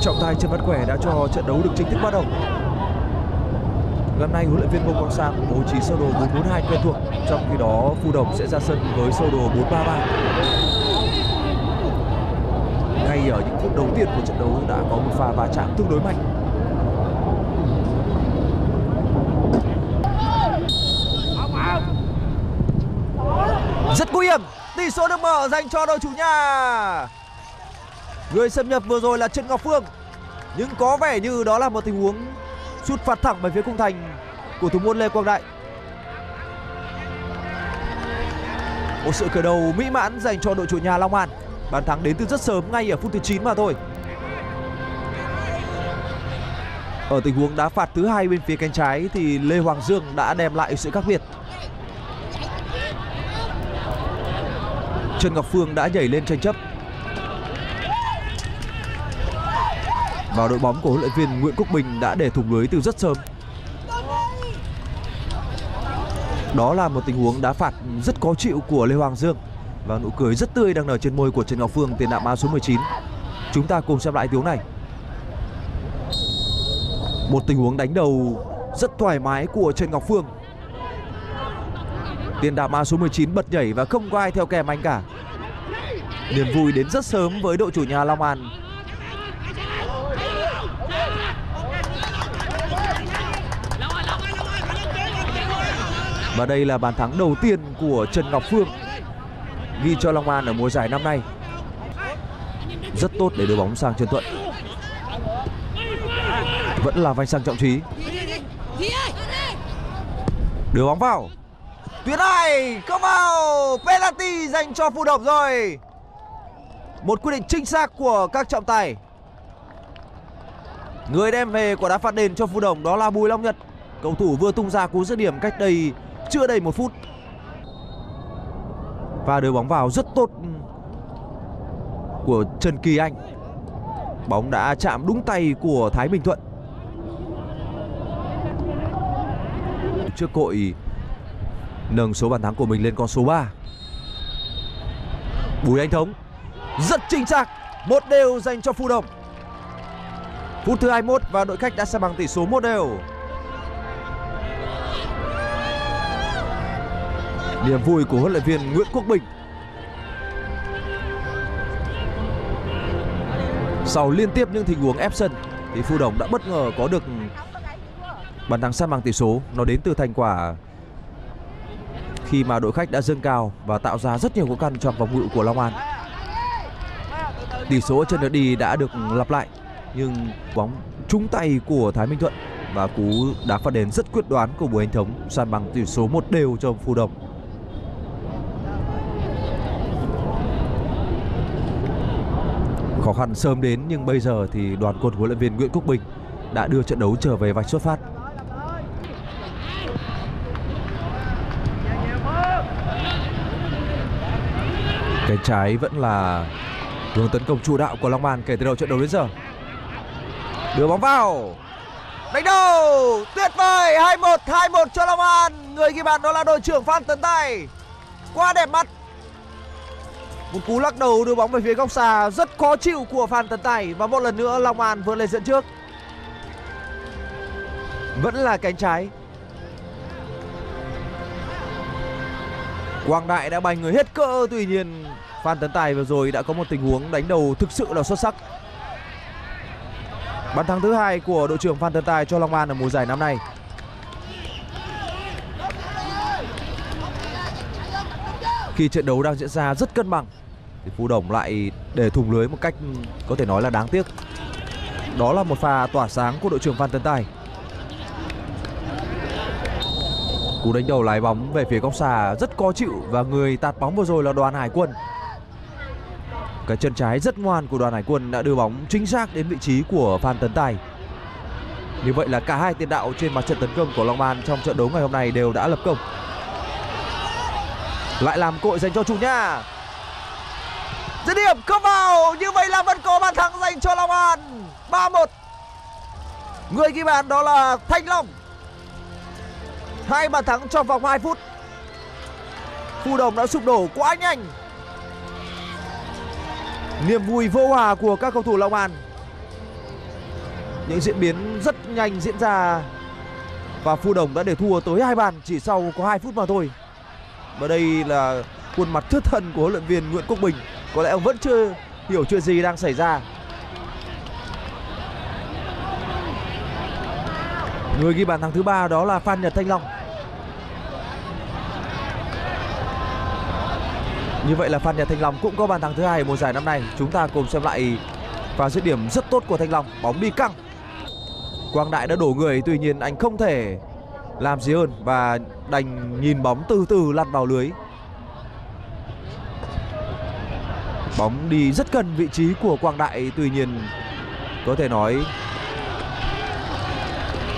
Trọng tài Trần Văn Quẻ đã cho trận đấu được chính thức bắt đầu. Năm nay huấn luyện viên Ngô Quang Sang bố trí sơ đồ 442 quen thuộc, trong khi đó Phù Đổng sẽ ra sân với sơ đồ 433. Ngay ở những phút đầu tiên của trận đấu đã có một pha va chạm tương đối mạnh. Rất nguy hiểm, tỷ số được mở dành cho đội chủ nhà. Người xâm nhập vừa rồi là Trần Ngọc Phương, nhưng có vẻ như đó là một tình huống sút phạt thẳng về phía khung thành của thủ môn Lê Quang Đại. Một sự khởi đầu mỹ mãn dành cho đội chủ nhà Long An. Bàn thắng đến từ rất sớm, ngay ở phút thứ 9 mà thôi. Ở tình huống đá phạt thứ hai bên phía cánh trái thì Lê Hoàng Dương đã đem lại sự khác biệt. Trần Ngọc Phương đã nhảy lên tranh chấp. Vào đội bóng của huấn luyện viên Nguyễn Quốc Bình đã để thủng lưới từ rất sớm. Đó là một tình huống đá phạt rất khó chịu của Lê Hoàng Dương, và nụ cười rất tươi đang nở trên môi của Trần Ngọc Phương, tiền đạo áo số 19. Chúng ta cùng xem lại tiếng này. Một tình huống đánh đầu rất thoải mái của Trần Ngọc Phương. Tiền đạo áo số 19 bật nhảy và không có ai theo kèm anh cả. Niềm vui đến rất sớm với đội chủ nhà Long An. Và đây là bàn thắng đầu tiên của Trần Ngọc Phương ghi cho Long An ở mùa giải năm nay. Rất tốt để đưa bóng sang Trần Thuận. Vẫn là vanh sang Trọng Trí. Đưa bóng vào. Tuyến này không vào. Penalty dành cho Phù Đổng rồi. Một quyết định chính xác của các trọng tài. Người đem về quả đá phạt đền cho Phù Đổng đó là Bùi Long Nhật, cầu thủ vừa tung ra cú dứt điểm cách đây chưa đầy một phút. Và đưa bóng vào rất tốt của Trần Kỳ Anh. Bóng đã chạm đúng tay của Thái Bình Thuận. Trước cội nâng số bàn thắng của mình lên con số 3. Bùi Anh Thống rất chính xác, 1-0 dành cho Phù Đổng. Phút thứ 21 và đội khách đã san bằng tỷ số 1-0. Niềm vui của huấn luyện viên Nguyễn Quốc Bình sau liên tiếp những tình huống ép sân thì Phù Đổng đã bất ngờ có được bàn thắng san bằng tỷ số. Nó đến từ thành quả khi mà đội khách đã dâng cao và tạo ra rất nhiều khó khăn trong vòng ngự của Long An. Tỷ số trên lượt đi đã được lặp lại, nhưng bóng trúng tay của Thái Minh Thuận và cú đá phạt đền rất quyết đoán của Bùi Anh Thống san bằng tỷ số 1-0 cho Phù Đổng. Khó khăn sớm đến, nhưng bây giờ thì đoàn quân huấn luyện viên Nguyễn Quốc Bình đã đưa trận đấu trở về vạch xuất phát. Cánh trái vẫn là hướng tấn công chủ đạo của Long An kể từ đầu trận đấu đến giờ. Đưa bóng vào. Đánh đầu tuyệt vời, 2-1 cho Long An. Người ghi bàn đó là đội trưởng Phan Tấn Tài. Quá đẹp mắt. Một cú lắc đầu đưa bóng về phía góc xa rất khó chịu của Phan Tấn Tài. Và một lần nữa Long An vươn lên dẫn trước. Vẫn là cánh trái. Quang Đại đã bay người hết cỡ. Tuy nhiên Phan Tấn Tài vừa rồi đã có một tình huống đánh đầu thực sự là xuất sắc. Bàn thắng thứ hai của đội trưởng Phan Tấn Tài cho Long An ở mùa giải năm nay. Khi trận đấu đang diễn ra rất cân bằng thì Phù Đổng lại để thủng lưới một cách có thể nói là đáng tiếc. Đó là một pha tỏa sáng của đội trưởng Phan Tấn Tài. Cú đánh đầu lái bóng về phía góc xa rất khó chịu và người tạt bóng vừa rồi là Đoàn Hải Quân. Cái chân trái rất ngoan của Đoàn Hải Quân đã đưa bóng chính xác đến vị trí của Phan Tấn Tài. Như vậy là cả hai tiền đạo trên mặt trận tấn công của Long An trong trận đấu ngày hôm nay đều đã lập công. Lại làm cội dành cho chủ nhà. Dứt điểm không vào, như vậy là vẫn có bàn thắng dành cho Long An. 3-1. Người ghi bàn đó là Thanh Long. Hai bàn thắng trong vòng 2 phút. Phù Đổng đã sụp đổ quá nhanh. Niềm vui vô hòa của các cầu thủ Long An Những diễn biến rất nhanh diễn ra và Phù Đổng đã để thua tới 2 bàn chỉ sau có 2 phút mà thôi. Và đây là khuôn mặt thất thần của huấn luyện viên Nguyễn Quốc Bình. Có lẽ ông vẫn chưa hiểu chuyện gì đang xảy ra. Người ghi bàn thắng thứ 3 đó là Phan Nhật Thanh Long. Như vậy là Phan Nhật Thanh Long cũng có bàn thắng thứ 2 mùa giải năm nay. Chúng ta cùng xem lại pha dứt điểm rất tốt của Thanh Long. Bóng đi căng, Quang Đại đã đổ người, tuy nhiên anh không thể làm gì hơn và đành nhìn bóng từ từ lăn vào lưới. Bóng đi rất gần vị trí của Quang Đại, tuy nhiên có thể nói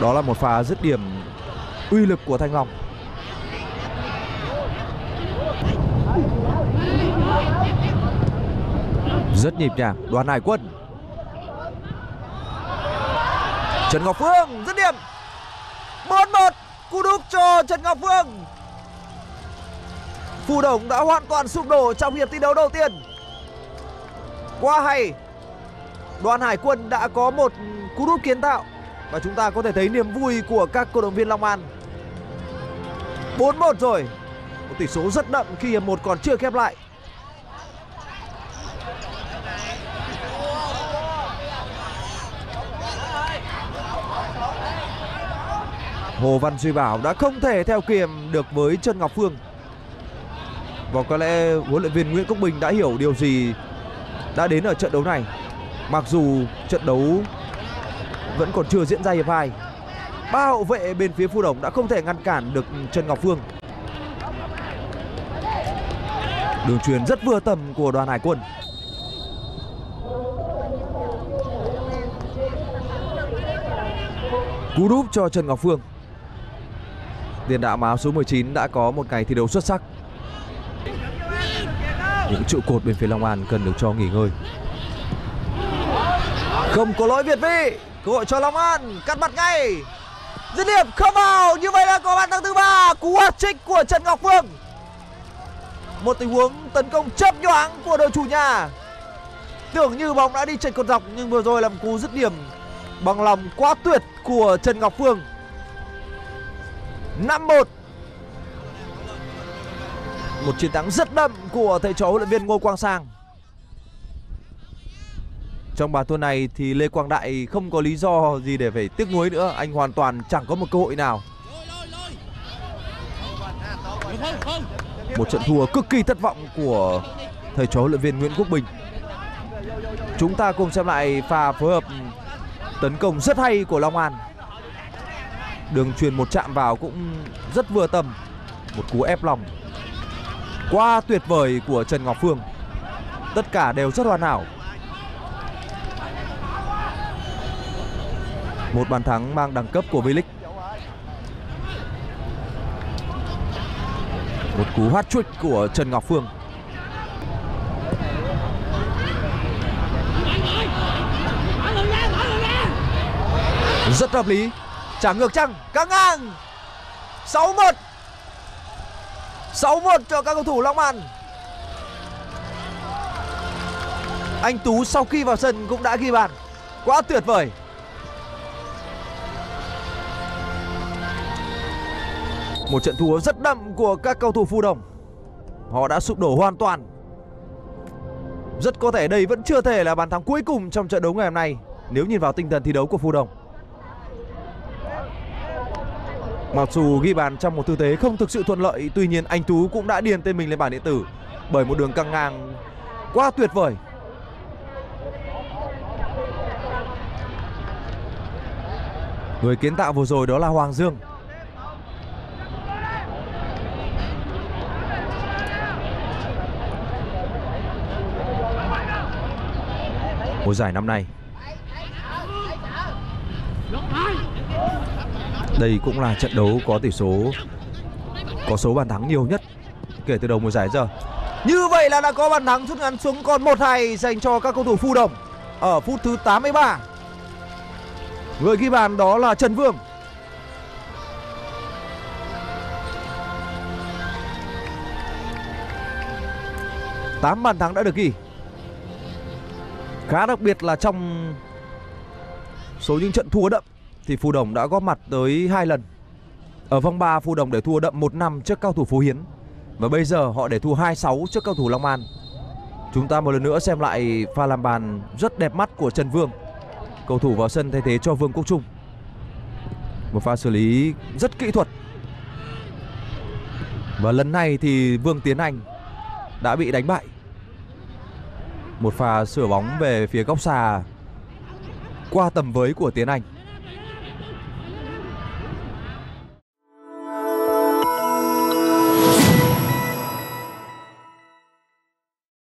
đó là một pha dứt điểm uy lực của Thanh Long. Rất nhịp nhàng. Đoàn Hải Quân, Trần Ngọc Phương dứt điểm 4-1. Cú đúp cho Trần Ngọc Phương. Phù Đổng đã hoàn toàn sụp đổ trong hiệp thi đấu đầu tiên. Quá hay, Đoàn Hải Quân đã có một cú đúp kiến tạo và chúng ta có thể thấy niềm vui của các cổ động viên Long An. 4-1 rồi, một tỷ số rất đậm khi hiệp 1 còn chưa khép lại. Hồ Văn Duy Bảo đã không thể theo kèm được với Trần Ngọc Phương. Và có lẽ huấn luyện viên Nguyễn Quốc Bình đã hiểu điều gì đã đến ở trận đấu này. Mặc dù trận đấu vẫn còn chưa diễn ra hiệp 2, 3 hậu vệ bên phía Phù Đổng đã không thể ngăn cản được Trần Ngọc Phương. Đường truyền rất vừa tầm của Đoàn Hải Quân. Cú đúp cho Trần Ngọc Phương. Tiền đạo áo số 19 đã có một ngày thi đấu xuất sắc. Những trụ cột bên phía Long An cần được cho nghỉ ngơi. Không có lỗi việt vị, cơ hội cho Long An cắt mặt ngay, dứt điểm không vào. Như vậy là có bàn thắng thứ 3, cú hat-trick của Trần Ngọc Phương. Một tình huống tấn công chớp nhoáng của đội chủ nhà. Tưởng như bóng đã đi chệch cột dọc nhưng vừa rồi là một cú dứt điểm bằng lòng quá tuyệt của Trần Ngọc Phương. 5-1. Một chiến thắng rất đậm của thầy trò huấn luyện viên Ngô Quang Sang. Trong bàn thua này thì Lê Quang Đại không có lý do gì để phải tiếc nuối nữa. Anh hoàn toàn chẳng có một cơ hội nào. Một trận thua cực kỳ thất vọng của thầy trò huấn luyện viên Nguyễn Quốc Bình. Chúng ta cùng xem lại pha phối hợp tấn công rất hay của Long An. Đường truyền một chạm vào cũng rất vừa tầm. Một cú ép lòng quá tuyệt vời của Trần Ngọc Phương. Tất cả đều rất hoàn hảo. Một bàn thắng mang đẳng cấp của V-League. Một cú hat-trick của Trần Ngọc Phương. Rất hợp lý. Trả ngược chăng, căng ngang. 6-1. 6-1 cho các cầu thủ Long An. Anh Tú sau khi vào sân cũng đã ghi bàn. Quá tuyệt vời. Một trận thua rất đậm của các cầu thủ Phù Đổng. Họ đã sụp đổ hoàn toàn. Rất có thể đây vẫn chưa thể là bàn thắng cuối cùng trong trận đấu ngày hôm nay nếu nhìn vào tinh thần thi đấu của Phù Đổng. Mặc dù ghi bàn trong một tư thế không thực sự thuận lợi, tuy nhiên anh Tú cũng đã điền tên mình lên bảng điện tử bởi một đường căng ngang quá tuyệt vời. Người kiến tạo vừa rồi đó là Hoàng Dương. Mùa giải năm nay, đây cũng là trận đấu có tỷ số, có số bàn thắng nhiều nhất kể từ đầu mùa giải giờ. Như vậy là đã có bàn thắng rút ngắn xuống còn 1-2 dành cho các cầu thủ Phù Đổng ở phút thứ 83. Người ghi bàn đó là Trần Vương. Tám bàn thắng đã được ghi. Khá đặc biệt là trong số những trận thua đậm thì Phù Đổng đã góp mặt tới 2 lần. Ở vòng 3 Phù Đổng để thua đậm 1-5 trước cao thủ Phú Hiến, và bây giờ họ để thua 2-6 trước cao thủ Long An. Chúng ta một lần nữa xem lại pha làm bàn rất đẹp mắt của Trần Vương, cầu thủ vào sân thay thế cho Vương Quốc Trung. Một pha xử lý rất kỹ thuật. Và lần này thì Vương Tiến Anh đã bị đánh bại. Một pha sửa bóng về phía góc xa qua tầm với của Tiến Anh.